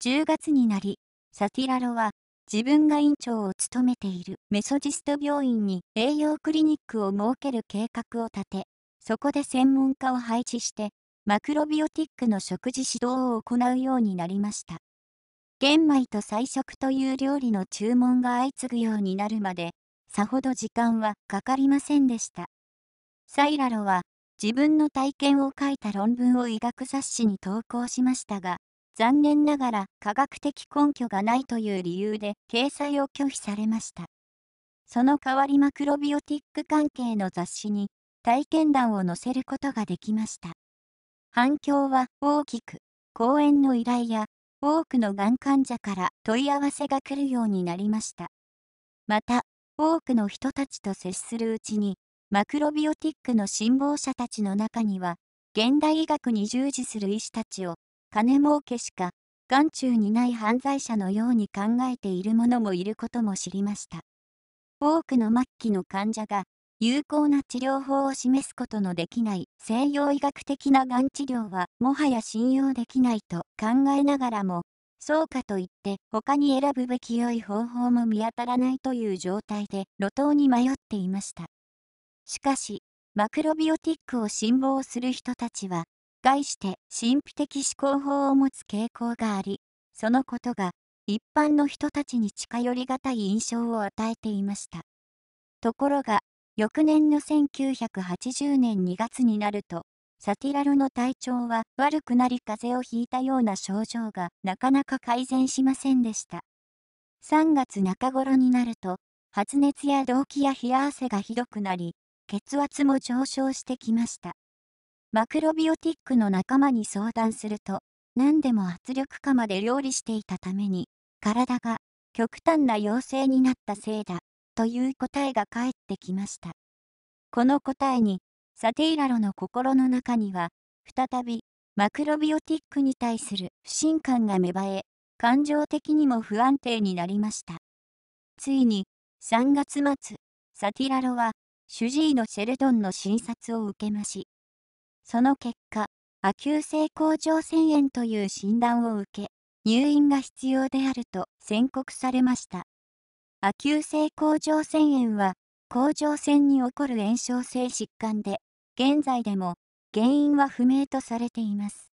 10月になり、サティラロは自分が院長を務めているメソジスト病院に栄養クリニックを設ける計画を立て、そこで専門家を配置して、マクロビオティックの食事指導を行うようになりました。玄米と菜食という料理の注文が相次ぐようになるまで、さほど時間はかかりませんでした。サイラロは自分の体験を書いた論文を医学雑誌に投稿しましたが、残念ながら科学的根拠がないという理由で掲載を拒否されました。その代わりマクロビオティック関係の雑誌に体験談を載せることができました。反響は大きく、講演の依頼や多くのがん患者から問い合わせが来るようになりました。また、多くの人たちと接するうちに、マクロビオティックの信奉者たちの中には、現代医学に従事する医師たちを、金儲けしか眼中にない犯罪者のように考えている者もいることも知りました。多くの末期の患者が有効な治療法を示すことのできない西洋医学的ながん治療はもはや信用できないと考えながらも、そうかといって他に選ぶべき良い方法も見当たらないという状態で路頭に迷っていました。しかし、マクロビオティックを信奉する人たちは、概して神秘的思考法を持つ傾向があり、そのことが一般の人たちに近寄りがたい印象を与えていました。ところが、翌年の1980年2月になると、サティラロの体調は悪くなり風邪をひいたような症状がなかなか改善しませんでした。3月中頃になると、発熱や動悸や冷や汗がひどくなり、血圧も上昇してきました。マクロビオティックの仲間に相談すると、何でも圧力釜で料理していたために、体が極端な陽性になったせいだ、という答えが返ってきました。この答えに、サティラロの心の中には、再びマクロビオティックに対する不信感が芽生え、感情的にも不安定になりました。ついに、3月末、サティラロは、主治医のシェルドンの診察を受けまし、その結果、亜急性甲状腺炎という診断を受け、入院が必要であると宣告されました。亜急性甲状腺炎は、甲状腺に起こる炎症性疾患で、現在でも原因は不明とされています。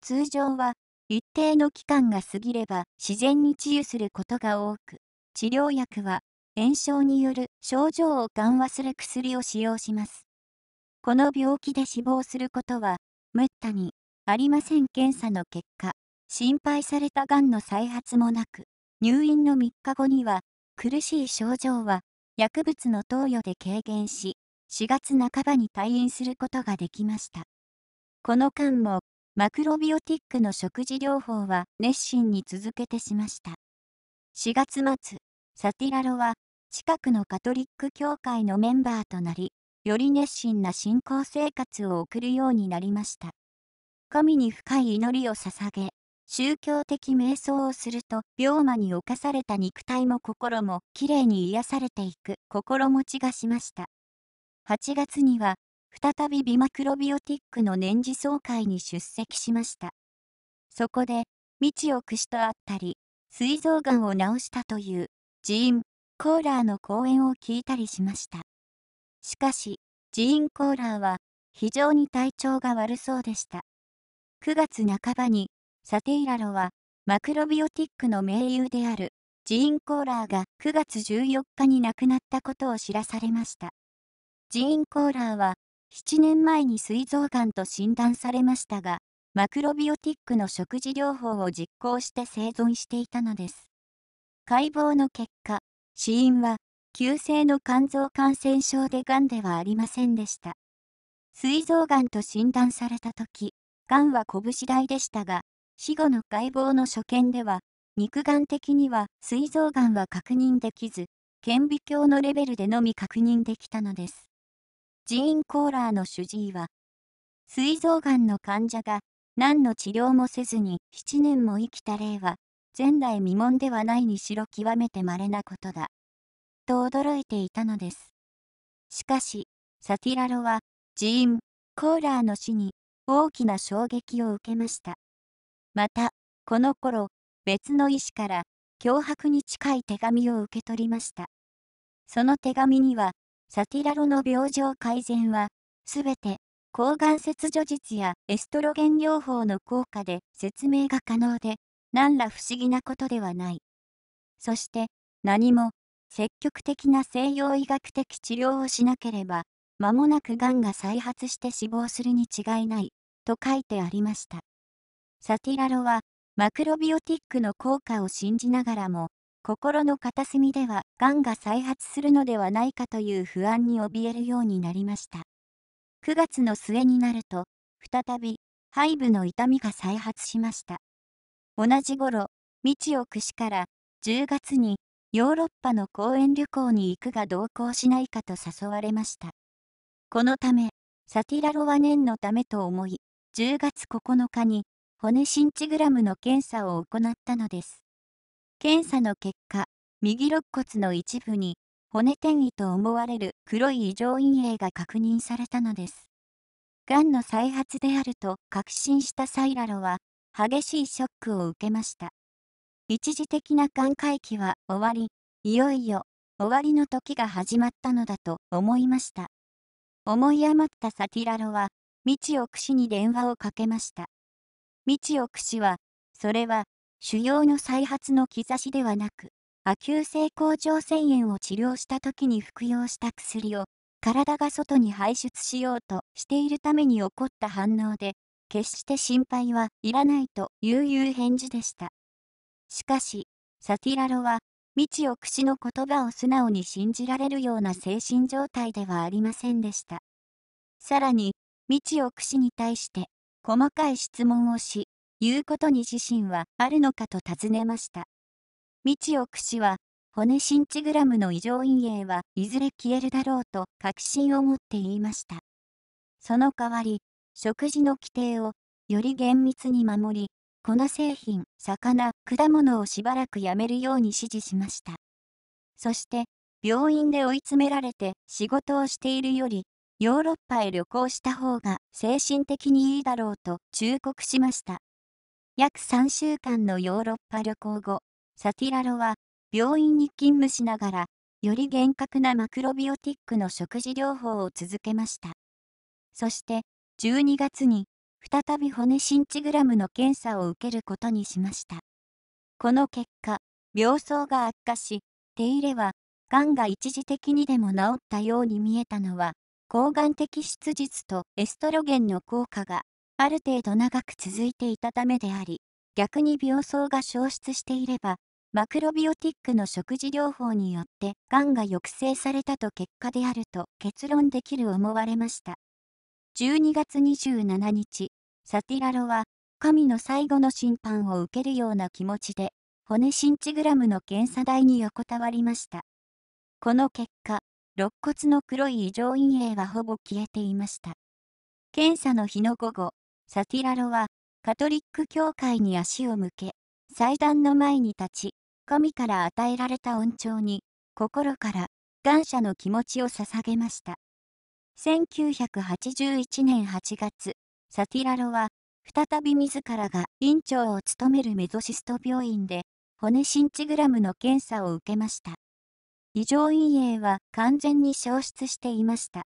通常は、一定の期間が過ぎれば自然に治癒することが多く、治療薬は炎症による症状を緩和する薬を使用します。この病気で死亡することは、めったにありません。検査の結果、心配されたがんの再発もなく、入院の3日後には、苦しい症状は、薬物の投与で軽減し、4月半ばに退院することができました。この間も、マクロビオティックの食事療法は熱心に続けてしました。4月末、サティラロは、近くのカトリック教会のメンバーとなり、より熱心な信仰生活を送るようになりました。神に深い祈りを捧げ、宗教的瞑想をすると、病魔に侵された肉体も心もきれいに癒されていく心持ちがしました。8月には、再びビマクロビオティックの年次総会に出席しました。そこで、未知をくしとあったり、膵臓がんを治したという、ジーン・コーラーの講演を聞いたりしました。しかし、ジーン・コーラーは非常に体調が悪そうでした。9月半ばに、サティラロはマクロビオティックの盟友であるジーン・コーラーが9月14日に亡くなったことを知らされました。ジーン・コーラーは7年前に膵臓がんと診断されましたが、マクロビオティックの食事療法を実行して生存していたのです。解剖の結果、死因は、急性の肝臓感染症でがんではありませんでした。膵臓がんと診断されたとき、がんは拳大でしたが、死後の解剖の所見では、肉眼的には膵臓がんは確認できず、顕微鏡のレベルでのみ確認できたのです。ジーン・コーラーの主治医は、膵臓がんの患者が何の治療もせずに7年も生きた例は、前代未聞ではないにしろ極めて稀なことだ。と驚いていたのです。しかし、サティラロは、ジーン・コーラーの死に大きな衝撃を受けました。また、この頃、別の医師から脅迫に近い手紙を受け取りました。その手紙には、サティラロの病状改善は、すべて、抗がん節除術やエストロゲン療法の効果で説明が可能で、何ら不思議なことではない。そして、何も、積極的な西洋医学的治療をしなければ、間もなくがんが再発して死亡するに違いない、と書いてありました。サティラロは、マクロビオティックの効果を信じながらも、心の片隅ではがんが再発するのではないかという不安に怯えるようになりました。9月の末になると、再び、背部の痛みが再発しました。同じ頃、ミチオク氏から、10月に、ヨーロッパの講演旅行に行くが同行しないかと誘われました。このため、サティラロは念のためと思い、10月9日に骨シンチグラムの検査を行ったのです。検査の結果、右肋骨の一部に骨転移と思われる黒い異常陰影が確認されたのです。がんの再発であると確信したサイラロは、激しいショックを受けました。一時的な寛解期は終わり、いよいよ終わりの時が始まったのだと思いました。思い余ったサティラロは、ミチオク氏に電話をかけました。ミチオク氏は、それは腫瘍の再発の兆しではなく、亜急性甲状腺炎を治療した時に服用した薬を、体が外に排出しようとしているために起こった反応で、決して心配はいらないという返事でした。しかし、サティラロは、ミチオク氏の言葉を素直に信じられるような精神状態ではありませんでした。さらに、ミチオク氏に対して、細かい質問をし、言うことに自信はあるのかと尋ねました。ミチオク氏は、骨シンチグラムの異常陰影はいずれ消えるだろうと確信を持って言いました。その代わり、食事の規定をより厳密に守り、粉製品、魚、果物をしばらくやめるように指示しました。そして、病院で追い詰められて仕事をしているより、ヨーロッパへ旅行した方が精神的にいいだろうと忠告しました。約3週間のヨーロッパ旅行後、サティラロは病院に勤務しながら、より厳格なマクロビオティックの食事療法を続けました。そして、12月に、再び骨シンチグラムの検査を受けることにしました。この結果、病巣が悪化し、手入れは、がんが一時的にでも治ったように見えたのは、抗がん的手術とエストロゲンの効果が、ある程度長く続いていたためであり、逆に病巣が消失していれば、マクロビオティックの食事療法によって、がんが抑制されたと結果であると結論できる思われました。12月27日、サティラロは、神の最後の審判を受けるような気持ちで、骨シンチグラムの検査台に横たわりました。この結果、肋骨の黒い異常陰影はほぼ消えていました。検査の日の午後、サティラロは、カトリック教会に足を向け、祭壇の前に立ち、神から与えられた恩寵に、心から感謝の気持ちを捧げました。1981年8月、サティラロは、再び自らが院長を務めるメゾシスト病院で、骨シンチグラムの検査を受けました。異常陰影は完全に消失していました。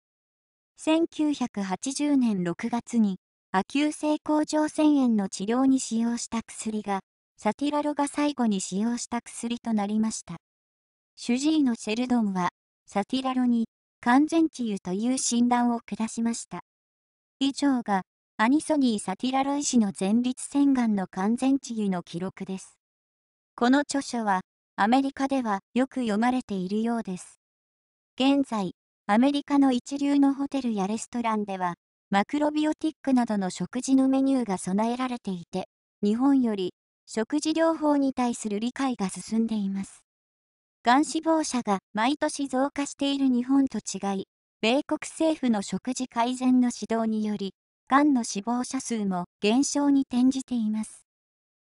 1980年6月に、亜急性甲状腺炎の治療に使用した薬が、サティラロが最後に使用した薬となりました。主治医のシェルドンは、サティラロに、完全治癒という診断を下しました。以上が、アニソニー・サティラロ医師の前立腺がんの完全治癒の記録です。この著書は、アメリカではよく読まれているようです。現在、アメリカの一流のホテルやレストランでは、マクロビオティックなどの食事のメニューが備えられていて、日本より食事療法に対する理解が進んでいます。がん死亡者が毎年増加している日本と違い、米国政府の食事改善の指導により、がんの死亡者数も減少に転じています。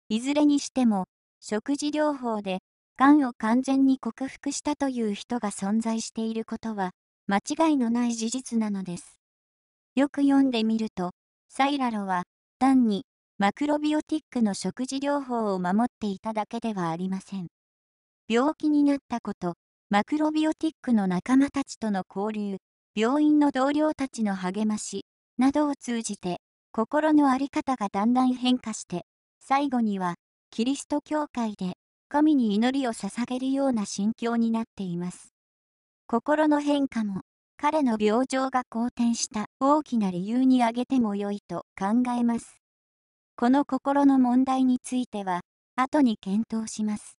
いずれにしても、食事療法で、がんを完全に克服したという人が存在していることは、間違いのない事実なのです。よく読んでみると、サイラロは、単に、マクロビオティックの食事療法を守っていただけではありません。病気になったこと、マクロビオティックの仲間たちとの交流、病院の同僚たちの励まし、などを通じて、心の在り方がだんだん変化して、最後には、キリスト教会で、神に祈りを捧げるような心境になっています。心の変化も、彼の病状が好転した大きな理由に挙げても良いと考えます。この心の問題については、後に検討します。